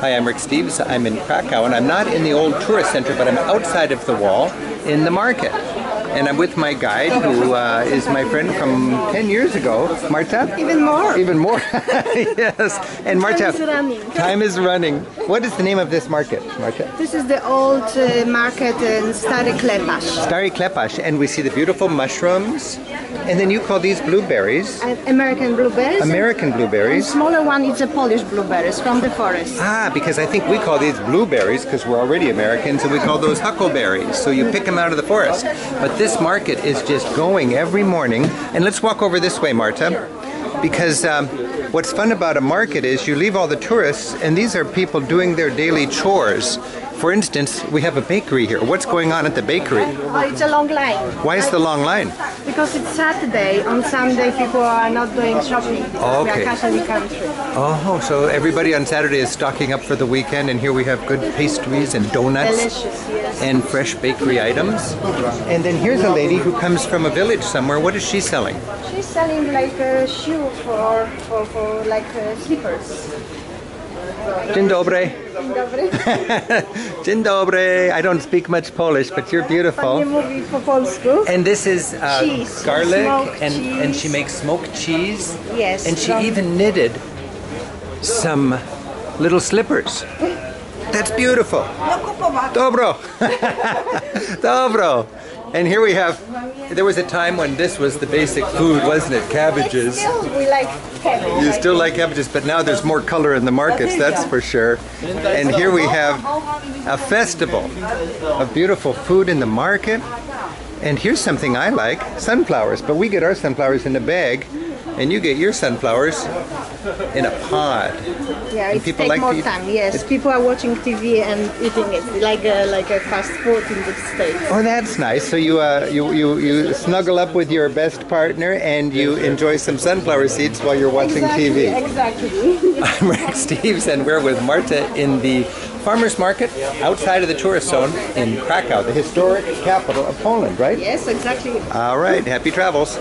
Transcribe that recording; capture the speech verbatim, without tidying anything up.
Hi, I'm Rick Steves. I'm in Krakow, and I'm not in the old tourist center, but I'm outside of the wall in the market. And I'm with my guide, who uh, is my friend from ten years ago, Marta. Even more. Even more. Yes. And Marta. Time is running. Time is running. What is the name of this market, Marta? This is the old uh, market in Stary Klepas. Stary Klepas. And we see the beautiful mushrooms. And then you call these blueberries. Uh, American blueberries. American blueberries. The smaller one is the Polish blueberries from the forest. Ah, because I think we call these blueberries because we're already Americans, and we call those huckleberries. So you pick them out of the forest. But this This market is just going every morning. And let's walk over this way, Marta, because um, what's fun about a market is you leave all the tourists, and these are people doing their daily chores. For instance, we have a bakery here. What's going on at the bakery? Oh, it's a long line. Why is the long line? Because it's Saturday. On Sunday, people are not going shopping. Oh, okay. We are Catholic country. Oh, so everybody on Saturday is stocking up for the weekend, and here we have good pastries and donuts. Delicious, yes. And fresh bakery items. And then here's a lady who comes from a village somewhere. What is she selling? She's selling like a shoe for, for, for like uh, slippers. Dzień dobry. Dzień dobry. Dzień dobry. I don't speak much Polish, but you're beautiful. And this is uh, cheese. garlic, and, cheese. and she makes smoked cheese. Yes. And she even knitted some little slippers. That's beautiful. Dobro. Dobro. And here we have, there was a time when this was the basic food, wasn't it? Cabbages. Still, we like cabbages. You still like cabbages, but now there's more color in the markets, that's for sure. And here we have a festival of beautiful food in the market. And here's something I like, sunflowers. But we get our sunflowers in a bag, and you get your sunflowers in a pod. Yeah, it takes like more time, yes. It, people are watching T V and eating it, like a, like a fast food in the States. Oh, that's nice. So you, uh, you, you, you snuggle up with your best partner and you enjoy some sunflower seeds while you're watching exactly, T V. Exactly. I'm Rick Steves, and we're with Marta in the farmers market outside of the tourist zone in Krakow, the historic capital of Poland, right? Yes, exactly. All right. Happy travels.